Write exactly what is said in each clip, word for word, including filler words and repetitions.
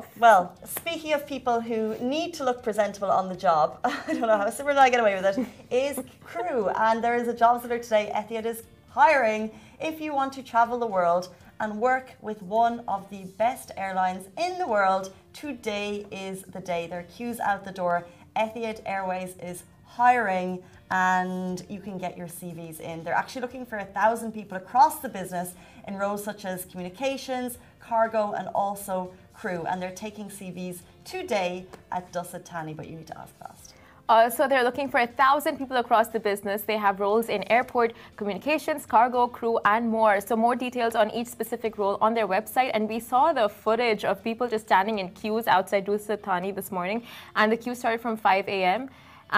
off. Well, speaking of people who need to look presentable on the job, I don't know how Simran and I get away with it, is crew. And there is a job center today. Etihad is hiring if you want to travel the world and work with one of the best airlines in the world. Today is the day. There are queues out the door. Etihad Airways is hiring and you can get your C Vs in. They're actually looking for a thousand people across the business in roles such as communications, cargo, and also crew. And they're taking C Vs today at Dusit Thani, but you need to ask fast. Uh, so they're looking for a thousand people across the business. They have roles in airport, communications, cargo, crew, and more. So more details on each specific role on their website. And we saw the footage of people just standing in queues outside Dusit Thani this morning. And the queue started from five A M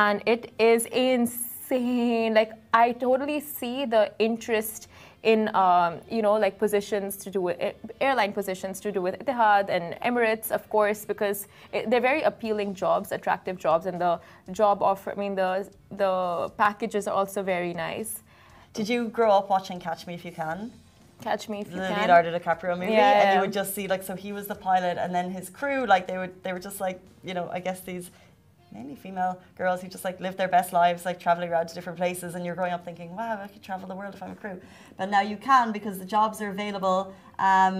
And it is insane. Like, I totally see the interest in, um, you know, like positions to do with airline positions to do with Etihad and Emirates, of course, because it, they're very appealing jobs, attractive jobs, and the job offer, I mean, the the packages are also very nice. Did you grow up watching Catch Me If You Can? Catch Me If You Can. The Leonardo DiCaprio movie, yeah, and yeah. you would just see, like, so he was the pilot, and then his crew, like, they would they were just like, you know, I guess these mainly female girls who just like live their best lives, like traveling around to different places, and you're growing up thinking, wow, I could travel the world if I'm a crew. But now you can, because the jobs are available. Um,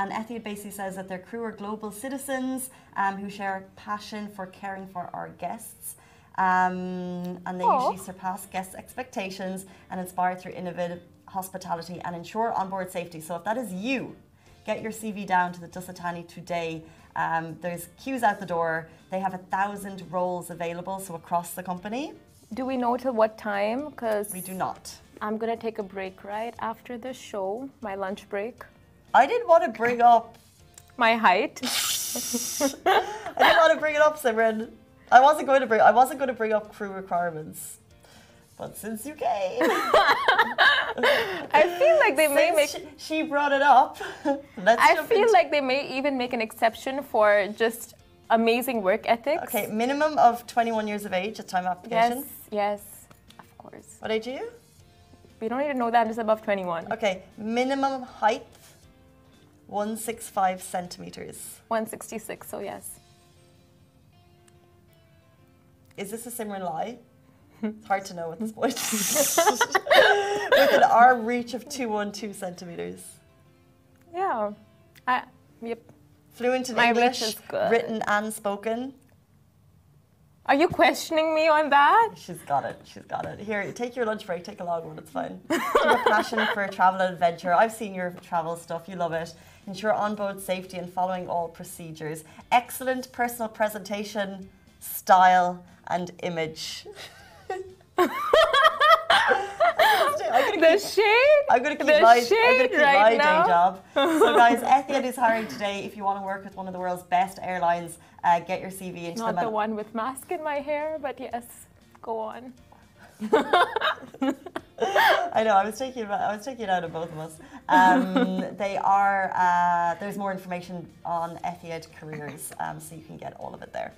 and Etihad basically says that their crew are global citizens um, who share a passion for caring for our guests. Um, and they Aww. usually surpass guests' expectations and inspire through innovative hospitality and ensure onboard safety. So if that is you, get your C V down to the Dusit Thani today. Um, there's queues out the door. They have a thousand roles available, so across the company. Do we know till what time? Because we do not. I'm gonna take a break right after the show, my lunch break. I didn't want to bring up my height. I didn't want to bring it up, Simran. I wasn't going to bring. I wasn't going to bring up crew requirements. But since you came, I feel like they since may make. She, she brought it up. Let's I feel into... like they may even make an exception for just amazing work ethics. Okay, minimum of twenty-one years of age at time of application. Yes, yes, of course. What age are you? We don't need to know that. It's above twenty-one. Okay, minimum height one hundred sixty-five centimeters. one hundred sixty-six. So yes. Is this a Simran lie? It's hard to know at this point. With an arm reach of two hundred twelve centimeters. Yeah. I, yep. Fluent in My English, written and spoken. Are you questioning me on that? She's got it. She's got it. Here, take your lunch break. Take a long one. It's fine. Your passion for travel and adventure. I've seen your travel stuff. You love it. Ensure onboard safety and following all procedures. Excellent personal presentation, style, and image. I'm gonna keep, the shade. I'm going to keep my, keep right my day job. So guys, Etihad is hiring today. If you want to work with one of the world's best airlines, uh, get your C V into Not them. Not the one with mask in my hair, but yes, go on. I know. I was taking I was taking it out of both of us. Um, they are. Uh, there's more information on Etihad Careers, um, so you can get all of it there.